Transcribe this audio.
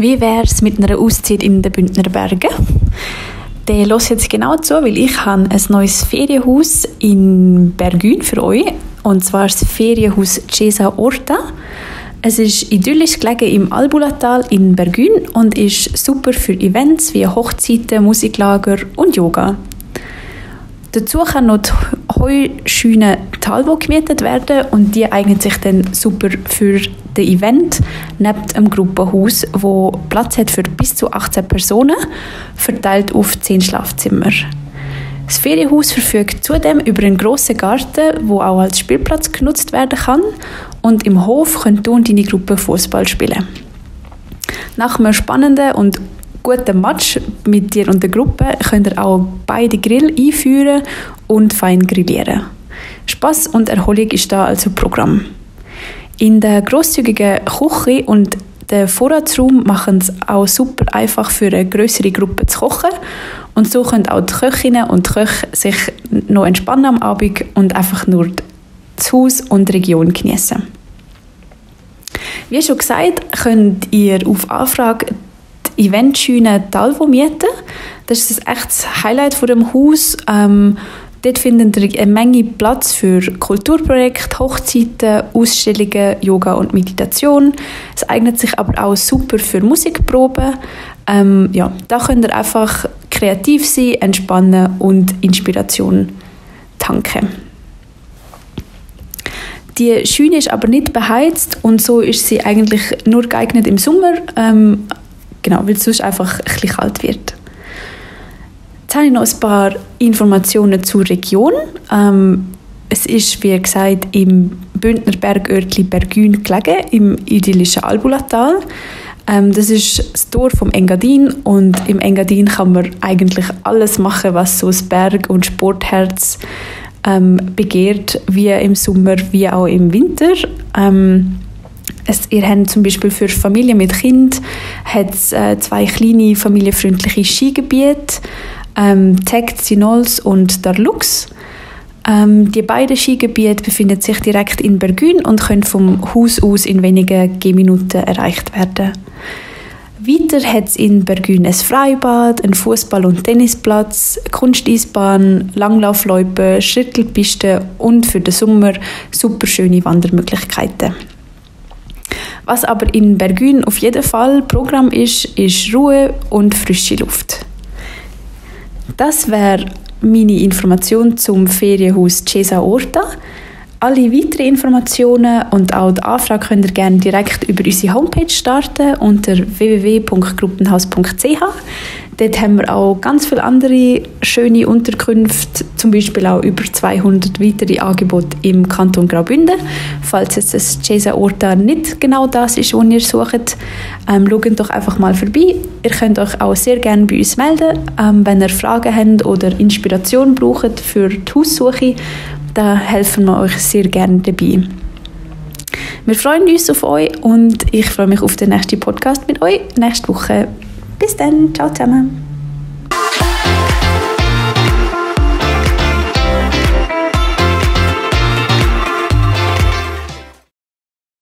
Wie wäre es mit einer Auszeit in den Bündner Bergen? Dann hört jetzt genau zu, weil ich habe ein neues Ferienhaus in Bergün für euch. Und zwar das Ferienhaus Chesa Orta. Es ist idyllisch gelegen im Albulatal in Bergün und ist super für Events wie Hochzeiten, Musiklager und Yoga. Dazu kann noch die Heuscheune Talvo gemietet werden und die eignet sich dann super für das Event neben dem Gruppenhaus, wo Platz hat für bis zu 18 Personen, verteilt auf 10 Schlafzimmer. Das Ferienhaus verfügt zudem über einen grossen Garten, der auch als Spielplatz genutzt werden kann, und im Hof können du und deine Gruppe Fußball spielen. Nach einem spannenden und guten Match mit dir und der Gruppe könnt ihr auch beide Grill einführen und fein grillieren. Spass und Erholung ist da also Programm. In der grosszügigen Küche und der Vorratsraum machen es auch super einfach für eine grössere Gruppe zu kochen, und so können auch die Köchinnen und die Köche sich noch entspannen am Abend und einfach nur das Haus und die Region geniessen. Wie schon gesagt, könnt ihr auf Anfrage Eventscheune Talvo mieten. Das ist ein echtes Highlight von dem Haus. Dort findet ihr eine Menge Platz für Kulturprojekte, Hochzeiten, Ausstellungen, Yoga und Meditation. Es eignet sich aber auch super für Musikproben. Da könnt ihr einfach kreativ sein, entspannen und Inspiration tanken. Die Scheune ist aber nicht beheizt und so ist sie eigentlich nur geeignet im Sommer. Weil es sonst einfach ein bisschen kalt wird. Jetzt habe ich noch ein paar Informationen zur Region. Es ist, wie gesagt, im Bündner Bergörtli Bergün gelegen, im idyllischen Albulatal. Das ist das Dorf vom Engadin, und im Engadin kann man eigentlich alles machen, was so das Berg- und Sportherz begehrt, wie im Sommer, wie auch im Winter. Ihr habt zum Beispiel für Familien mit Kind hat's, zwei kleine familienfreundliche Skigebiete, Sinols und Darlux. Die beiden Skigebiete befinden sich direkt in Bergün und können vom Haus aus in wenigen Gehminuten erreicht werden. Weiter hat es in Bergün ein Freibad, einen Fußball- und Tennisplatz, Kunsteisbahn, Langlaufloipen, Schrittelpisten und für den Sommer super schöne Wandermöglichkeiten. Was aber in Bergün auf jeden Fall Programm ist, ist Ruhe und frische Luft. Das wäre meine Information zum Ferienhaus Chesa Orta. Alle weiteren Informationen und auch die Anfrage könnt ihr gerne direkt über unsere Homepage starten unter www.gruppenhaus.ch. Dort haben wir auch ganz viele andere schöne Unterkünfte, zum Beispiel auch über 200 weitere Angebote im Kanton Graubünden. Falls jetzt das Chesa Orta nicht genau das ist, was ihr sucht, schaut doch einfach mal vorbei. Ihr könnt euch auch sehr gerne bei uns melden, wenn ihr Fragen habt oder Inspiration braucht für die Haussuche. Da helfen wir euch sehr gerne dabei. Wir freuen uns auf euch und ich freue mich auf den nächsten Podcast mit euch nächste Woche. Bis dann, ciao zusammen.